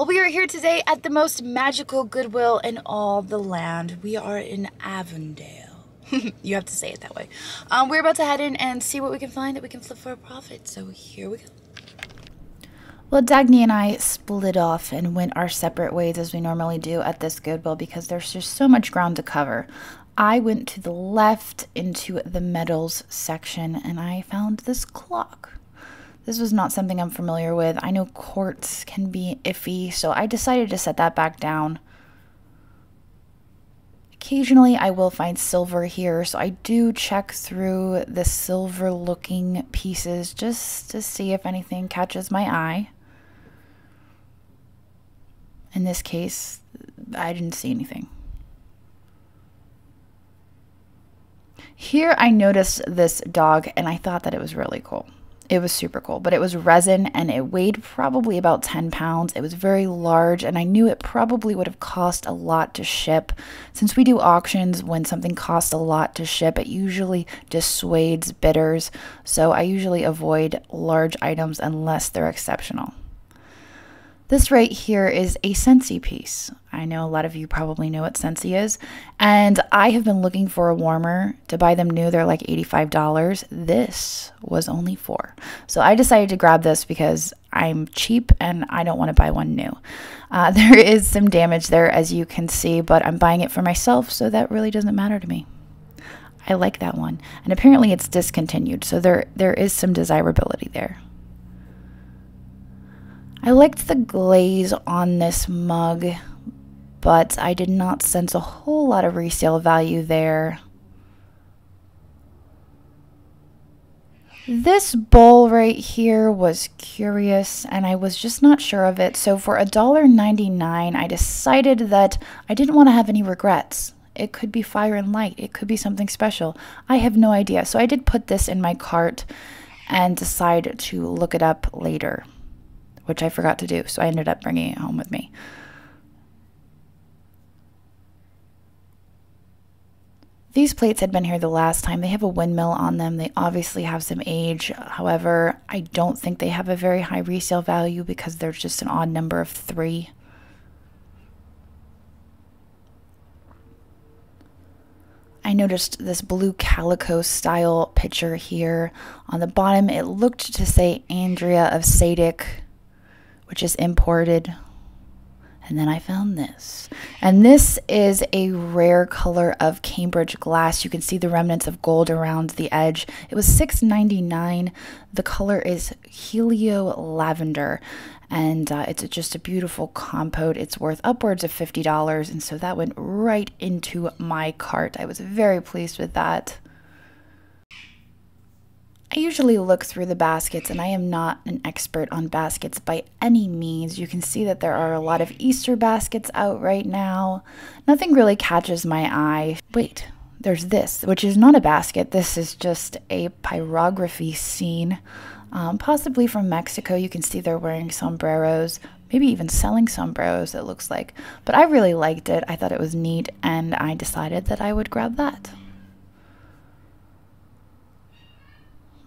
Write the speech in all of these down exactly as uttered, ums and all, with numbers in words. Well, we are here today at the most magical Goodwill in all the land. We are in Avondale. You have to say it that way. Um, we're about to head in and see what we can find that we can flip for a profit. So here we go. Well, Dagny and I split off and went our separate ways as we normally do at this Goodwill because there's just so much ground to cover. I went to the left into the metals section and I found this clock. This was not something I'm familiar with. I know quartz can be iffy, so I decided to set that back down. Occasionally I will find silver here, so I do check through the silver looking pieces just to see if anything catches my eye. In this case, I didn't see anything. Here I noticed this dog and I thought that it was really cool. It was super cool, but it was resin and it weighed probably about ten pounds. It was very large and I knew it probably would have cost a lot to ship. Since we do auctions, when something costs a lot to ship, it usually dissuades bidders. So I usually avoid large items unless they're exceptional. This right here is a Scentsy piece. I know a lot of you probably know what Scentsy is, and I have been looking for a warmer. To buy them new, they're like eighty-five dollars. This was only four. So I decided to grab this because I'm cheap and I don't want to buy one new. Uh, there is some damage there, as you can see, but I'm buying it for myself, so that really doesn't matter to me. I like that one, and apparently it's discontinued, so there there is some desirability there. I liked the glaze on this mug, but I did not sense a whole lot of resale value there. This bowl right here was curious, and I was just not sure of it. So for a dollar ninety-nine, I decided that I didn't want to have any regrets. It could be fire and light. It could be something special. I have no idea. So I did put this in my cart and decide to look it up later, which I forgot to do, so I ended up bringing it home with me. These plates had been here the last time. They have a windmill on them. They obviously have some age. However, I don't think they have a very high resale value because there's just an odd number of three. I noticed this blue calico style picture here. On the bottom, it looked to say Andrea of Sadik, which is imported. And then I found this. And this is a rare color of Cambridge glass. You can see the remnants of gold around the edge. It was six ninety-nine. The color is Helio Lavender. And uh, it's just a beautiful compote. It's worth upwards of fifty dollars. And so that went right into my cart. I was very pleased with that. I usually look through the baskets, and I am not an expert on baskets by any means. You can see that there are a lot of Easter baskets out right now. Nothing really catches my eye. Wait, there's this, which is not a basket. This is just a pyrography scene, um, possibly from Mexico. You can see they're wearing sombreros, maybe even selling sombreros, it looks like. But I really liked it. I thought it was neat, and I decided that I would grab that.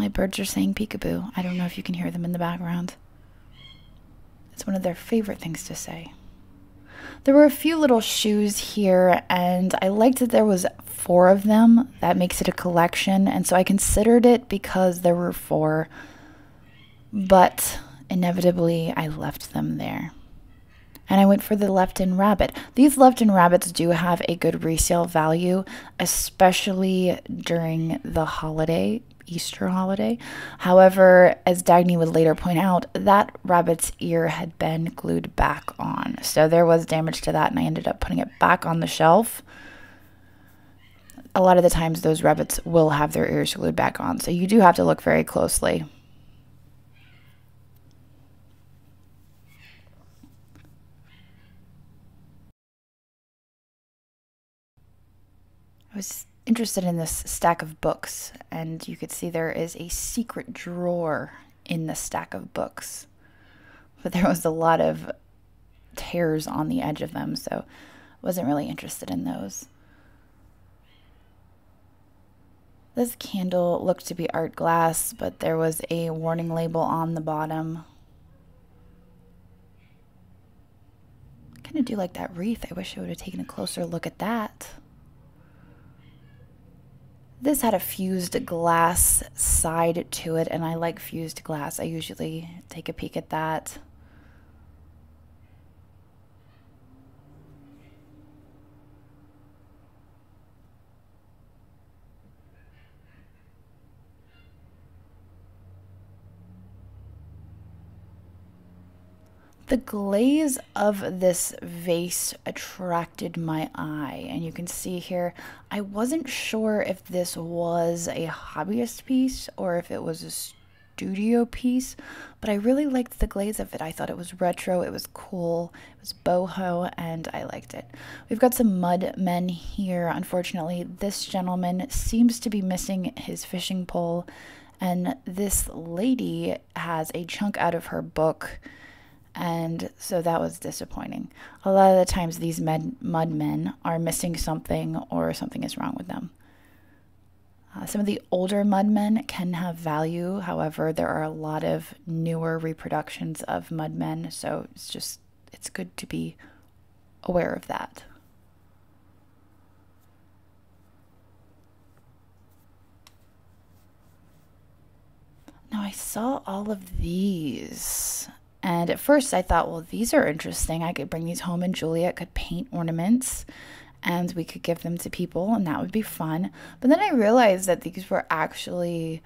My birds are saying peekaboo. I don't know if you can hear them in the background. It's one of their favorite things to say. There were a few little shoes here, and I liked that there was four of them. That makes it a collection, and so I considered it because there were four, but inevitably I left them there. And I went for the Lefton rabbit. These Lefton rabbits do have a good resale value, especially during the holiday, Easter holiday. However, as Dagny would later point out, that rabbit's ear had been glued back on. So there was damage to that, and I ended up putting it back on the shelf. A lot of the times those rabbits will have their ears glued back on, so you do have to look very closely. I was interested in this stack of books, and you could see there is a secret drawer in the stack of books, but there was a lot of tears on the edge of them, so wasn't really interested in those. This candle looked to be art glass, but there was a warning label on the bottom. Kind of do like that wreath. I wish I would have taken a closer look at that. This had a fused glass side to it, and I like fused glass. I usually take a peek at that. The glaze of this vase attracted my eye, and you can see here, I wasn't sure if this was a hobbyist piece or if it was a studio piece, but I really liked the glaze of it. I thought it was retro, it was cool, it was boho, and I liked it. We've got some mud men here. Unfortunately, this gentleman seems to be missing his fishing pole, and this lady has a chunk out of her book. And so that was disappointing. A lot of the times these med mud men are missing something or something is wrong with them. Uh, some of the older mud men can have value. However, there are a lot of newer reproductions of mud men. So it's just, it's good to be aware of that. Now I saw all of these. And at first I thought, well, these are interesting. I could bring these home and Juliet could paint ornaments and we could give them to people and that would be fun. But then I realized that these were actually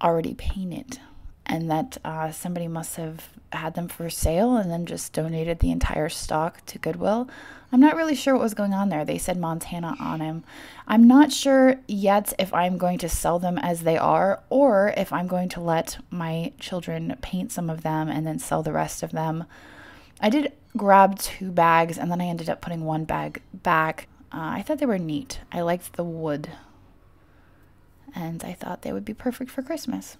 already painted and that uh, somebody must have had them for sale and then just donated the entire stock to Goodwill. I'm not really sure what was going on there. They said Montana on them. I'm not sure yet if I'm going to sell them as they are or if I'm going to let my children paint some of them and then sell the rest of them. I did grab two bags and then I ended up putting one bag back. Uh, I thought they were neat. I liked the wood and I thought they would be perfect for Christmas.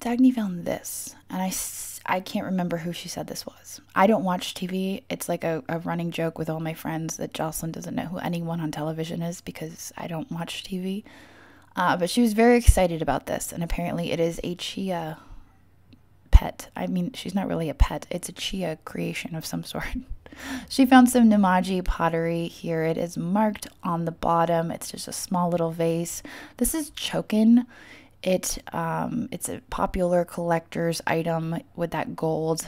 Dagny found this, and I, I can't remember who she said this was. I don't watch T V. It's like a, a running joke with all my friends that Jocelyn doesn't know who anyone on television is because I don't watch T V. Uh, but she was very excited about this, and apparently it is a Chia pet. I mean, she's not really a pet. It's a Chia creation of some sort. She found some Nemaji pottery here. It is marked on the bottom. It's just a small little vase. This is Chokin. It, um, it's a popular collector's item with that gold.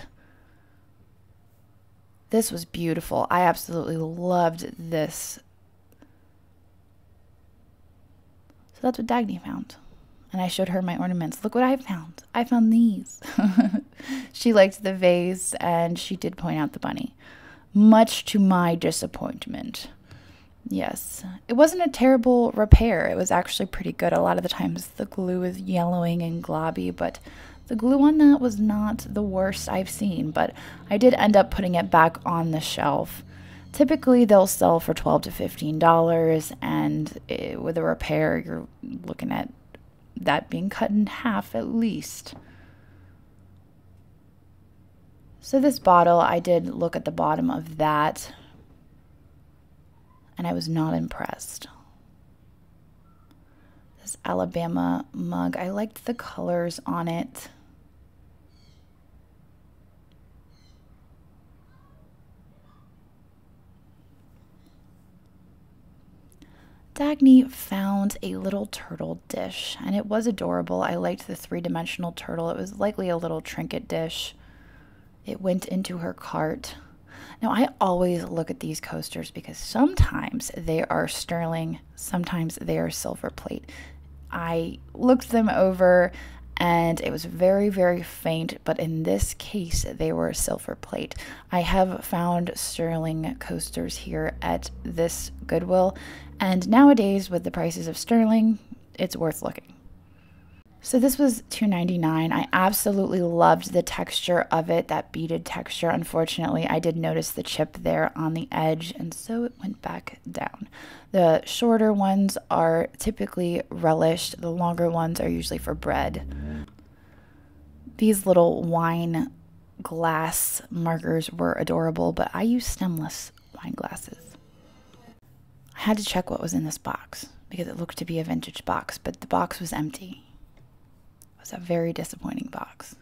This was beautiful. I absolutely loved this. So that's what Dagny found. And I showed her my ornaments. Look what I found. I found these. She liked the vase and she did point out the bunny. Much to my disappointment. Yes, it wasn't a terrible repair. It was actually pretty good. A lot of the times the glue is yellowing and globby, but the glue on that was not the worst I've seen, but I did end up putting it back on the shelf. Typically they'll sell for twelve to fifteen dollars, and it, with a repair, you're looking at that being cut in half at least. So this bottle, I did look at the bottom of that. And I was not impressed. This Alabama mug, I liked the colors on it. Dagny found a little turtle dish, and it was adorable. I liked the three-dimensional turtle. It was likely a little trinket dish. It went into her cart. Now, I always look at these coasters because sometimes they are sterling, sometimes they are silver plate. I looked them over and it was very, very faint, but in this case, they were silver plate. I have found sterling coasters here at this Goodwill, and nowadays with the prices of sterling, it's worth looking. So this was two ninety-nine. I absolutely loved the texture of it, that beaded texture. Unfortunately, I did notice the chip there on the edge, and so it went back down. The shorter ones are typically relished. The longer ones are usually for bread. These little wine glass markers were adorable, but I use stemless wine glasses. I had to check what was in this box because it looked to be a vintage box, but the box was empty. A very disappointing box.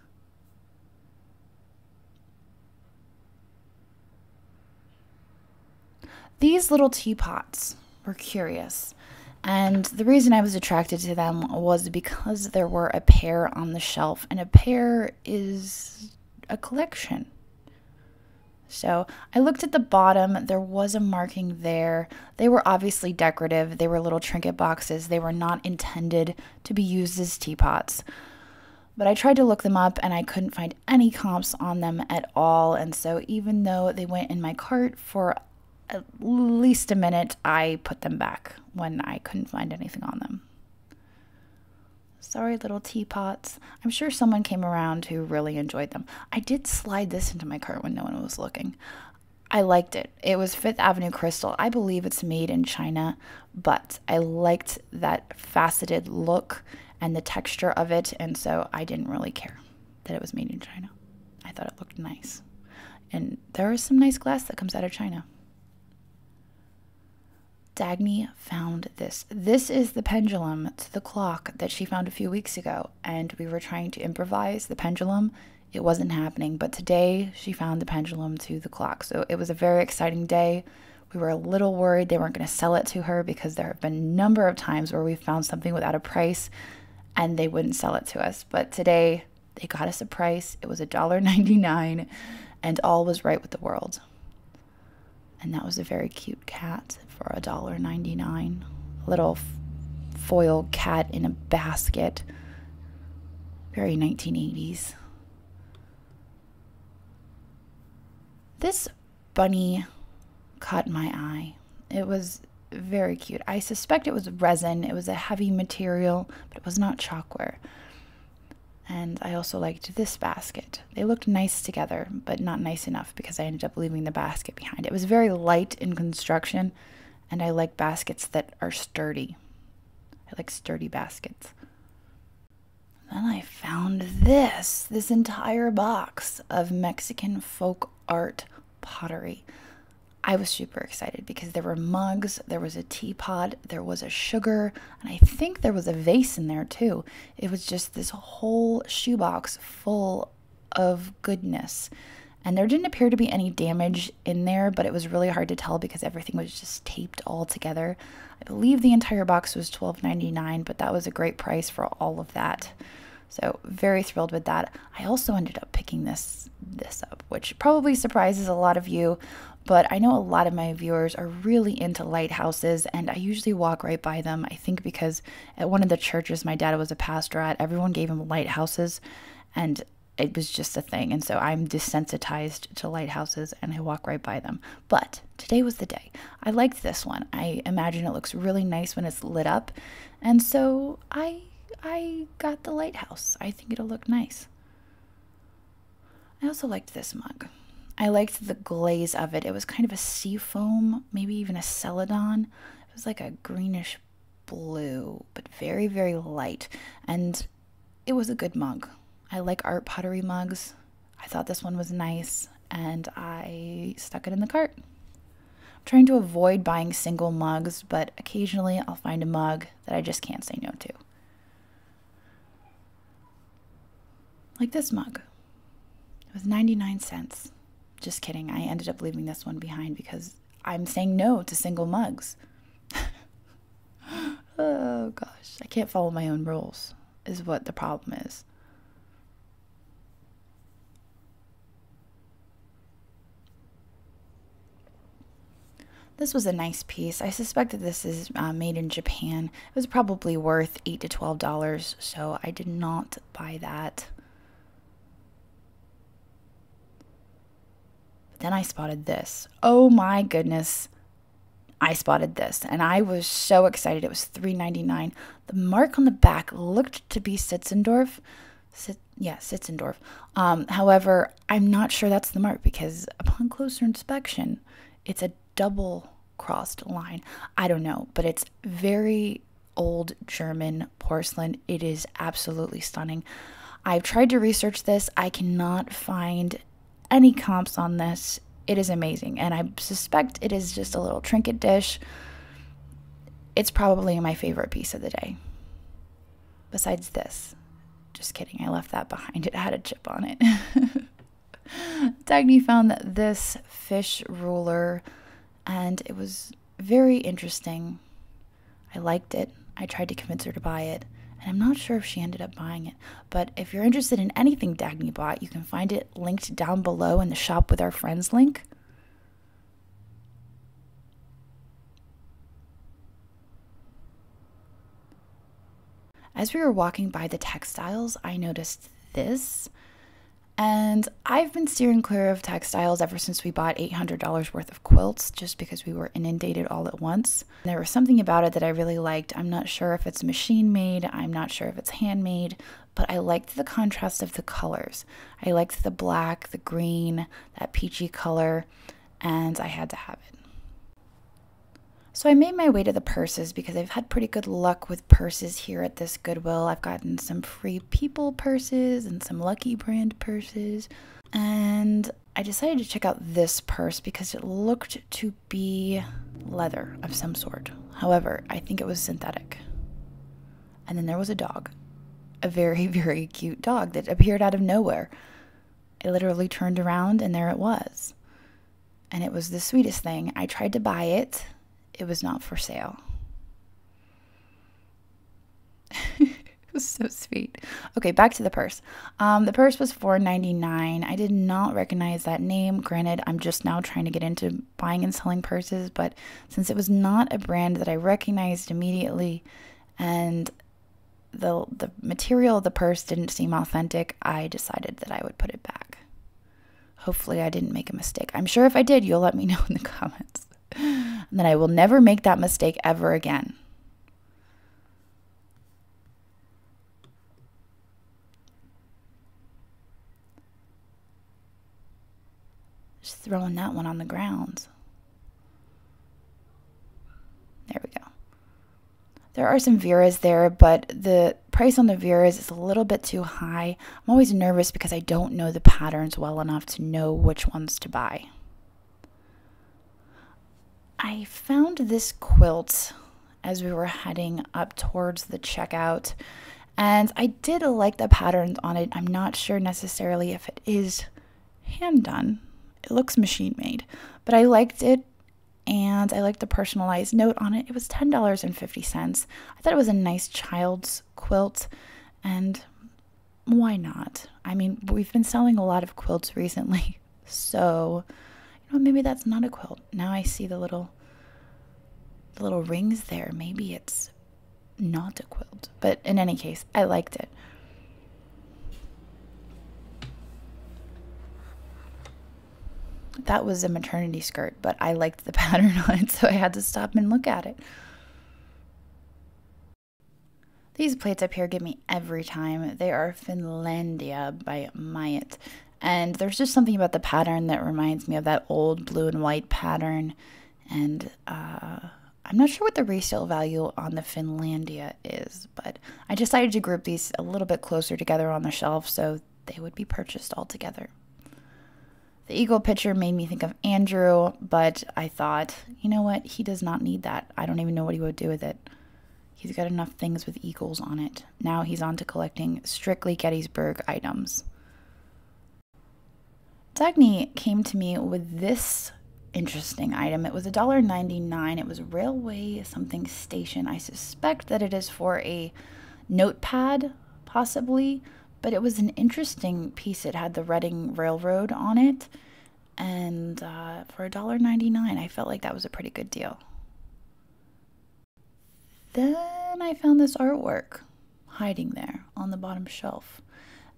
These little teapots were curious, and the reason I was attracted to them was because there were a pair on the shelf, and a pair is a collection. So I looked at the bottom. There was a marking there. They were obviously decorative. They were little trinket boxes. They were not intended to be used as teapots. But I tried to look them up, and I couldn't find any comps on them at all. And so even though they went in my cart for at least a minute, I put them back when I couldn't find anything on them. Sorry, little teapots. I'm sure someone came around who really enjoyed them. I did slide this into my cart when no one was looking. I liked it. It was Fifth Avenue Crystal. I believe it's made in China, but I liked that faceted look and the texture of it, and so I didn't really care that it was made in China. I thought it looked nice. And there is some nice glass that comes out of China. Dagny found this. This is the pendulum to the clock that she found a few weeks ago, and we were trying to improvise the pendulum. It wasn't happening, but today she found the pendulum to the clock. So it was a very exciting day. We were a little worried they weren't going to sell it to her, because there have been a number of times where we found something without a price and they wouldn't sell it to us. But today they got us a price. It was a dollar ninety-nine, and all was right with the world. And that was a very cute cat for a dollar ninety-nine. A little foil cat in a basket. Very nineteen eighties. This bunny caught my eye. It was very cute. I suspect it was resin. It was a heavy material, but it was not chalkware. And I also liked this basket. They looked nice together, but not nice enough because I ended up leaving the basket behind. It was very light in construction, and I like baskets that are sturdy. I like sturdy baskets. Then I found this, this entire box of Mexican folk art pottery. I was super excited because there were mugs, there was a teapot, there was a sugar, and I think there was a vase in there too. It was just this whole shoebox full of goodness. And there didn't appear to be any damage in there, but it was really hard to tell because everything was just taped all together. I believe the entire box was twelve ninety-nine, but that was a great price for all of that. So very thrilled with that. I also ended up picking this, this up, which probably surprises a lot of you, but I know a lot of my viewers are really into lighthouses, and I usually walk right by them. I think because at one of the churches my dad was a pastor at, everyone gave him lighthouses, and it was just a thing. And so I'm desensitized to lighthouses, and I walk right by them. But today was the day. I liked this one. I imagine it looks really nice when it's lit up. And so I I got the lighthouse. I think it'll look nice. I also liked this mug. I liked the glaze of it. It was kind of a sea foam, maybe even a celadon. It was like a greenish blue, but very, very light. And it was a good mug. I like art pottery mugs. I thought this one was nice, and I stuck it in the cart. I'm trying to avoid buying single mugs, but occasionally I'll find a mug that I just can't say no to. Like this mug. It was ninety-nine cents. Just kidding. I ended up leaving this one behind because I'm saying no to single mugs. Oh gosh, I can't follow my own rules is what the problem is. This was a nice piece. I suspect that this is uh, made in Japan. It was probably worth eight to twelve dollars, so I did not buy that. But then I spotted this. Oh my goodness. I spotted this, and I was so excited. It was three ninety-nine. The mark on the back looked to be Sitzendorf. Sit yeah, Sitzendorf. Um, however, I'm not sure that's the mark because upon closer inspection, it's a double crossed line. I don't know, but it's very old German porcelain. It is absolutely stunning. I've tried to research this. I cannot find any comps on this. It is amazing, and I suspect it is just a little trinket dish. It's probably my favorite piece of the day. Besides this, just kidding, I left that behind. It had a chip on it. Dagny found this fish ruler. and it was very interesting. I liked it. I tried to convince her to buy it, and I'm not sure if she ended up buying it. But if you're interested in anything Dagny bought, you can find it linked down below in the Shop With Our Friends link. As we were walking by the textiles, I noticed this, and I've been steering clear of textiles ever since we bought eight hundred dollars worth of quilts, just because we were inundated all at once. And there was something about it that I really liked. I'm not sure if it's machine made, I'm not sure if it's handmade, but I liked the contrast of the colors. I liked the black, the green, that peachy color, and I had to have it. So I made my way to the purses because I've had pretty good luck with purses here at this Goodwill. I've gotten some free people purses and some Lucky Brand purses. And I decided to check out this purse because it looked to be leather of some sort. However, I think it was synthetic. And then there was a dog. A very, very cute dog that appeared out of nowhere. I literally turned around and there it was. And it was the sweetest thing. I tried to buy it. It was not for sale. It was so sweet. Okay, back to the purse. Um, the purse was four ninety-nine. I did not recognize that name. Granted, I'm just now trying to get into buying and selling purses, but since it was not a brand that I recognized immediately, and the the material of the purse didn't seem authentic, I decided that I would put it back. Hopefully, I didn't make a mistake. I'm sure if I did, you'll let me know in the comments. And then I will never make that mistake ever again. Just throwing that one on the ground. There we go. There are some Veras there, but the price on the Veras is a little bit too high. I'm always nervous because I don't know the patterns well enough to know which ones to buy. I found this quilt as we were heading up towards the checkout, and I did like the patterns on it. I'm not sure necessarily if it is hand done. It looks machine made, but I liked it, and I liked the personalized note on it. It was ten dollars and fifty cents. I thought it was a nice child's quilt, and why not? I mean, we've been selling a lot of quilts recently, so you know, maybe that's not a quilt. Now I see the little the little rings there. Maybe it's not a quilt. But in any case, I liked it. That was a maternity skirt, but I liked the pattern on it, so I had to stop and look at it. These plates up here get me every time. They are Finlandia by Myatt. And there's just something about the pattern that reminds me of that old blue and white pattern. And uh, I'm not sure what the resale value on the Finlandia is, but I decided to group these a little bit closer together on the shelf so they would be purchased all together. The eagle picture made me think of Andrew, but I thought, you know what? He does not need that. I don't even know what he would do with it. He's got enough things with eagles on it. Now he's on to collecting strictly Gettysburg items. Dagny came to me with this interesting item. It was a dollar ninety-nine. It was railway something station. I suspect that it is for a notepad, possibly, but it was an interesting piece. It had the Reading Railroad on it, and uh, for a dollar ninety-nine, I felt like that was a pretty good deal. Then I found this artwork hiding there on the bottom shelf.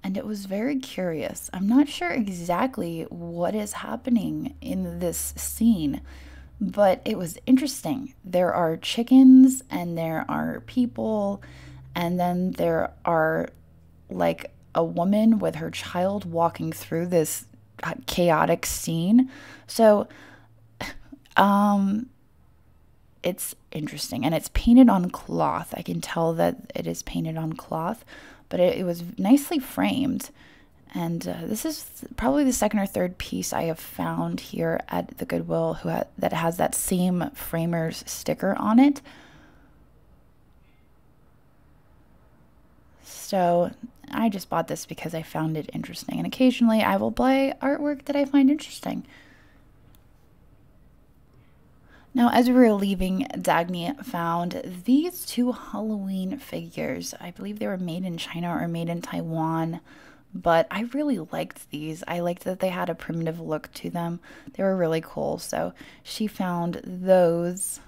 And it was very curious. I'm not sure exactly what is happening in this scene, but it was interesting. There are chickens and there are people, and then there are like a woman with her child walking through this chaotic scene. So um, it's interesting, and it's painted on cloth. I can tell that it is painted on cloth. But it, it was nicely framed, and uh, this is th probably the second or third piece I have found here at the Goodwill who ha that has that same framer's sticker on it. So I just bought this because I found it interesting, and occasionally I will buy artwork that I find interesting. Now, as we were leaving, Dagny found these two Halloween figures. I believe they were made in China or made in Taiwan, but I really liked these. I liked that they had a primitive look to them. They were really cool, so she found those,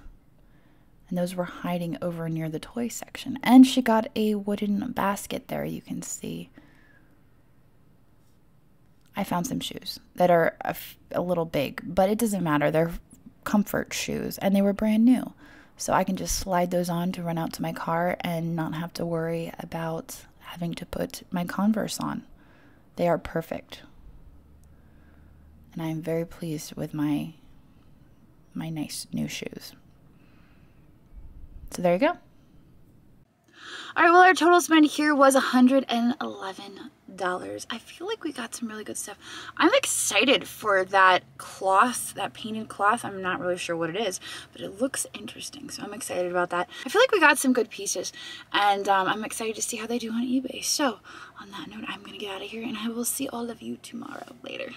and those were hiding over near the toy section. And she got a wooden basket there, you can see. I found some shoes that are a, f a little big, but it doesn't matter. They're comfort shoes, and they were brand new, so I can just slide those on to run out to my car and not have to worry about having to put my Converse on. They are perfect, and I'm very pleased with my my nice new shoes. So there you go. All right, well, our total spend here was one hundred eleven dollars. I feel like we got some really good stuff. I'm excited for that cloth, that painted cloth. I'm not really sure what it is, but it looks interesting, so I'm excited about that. I feel like we got some good pieces, and um, I'm excited to see how they do on eBay. So on that note, I'm going to get out of here, and I will see all of you tomorrow. Later.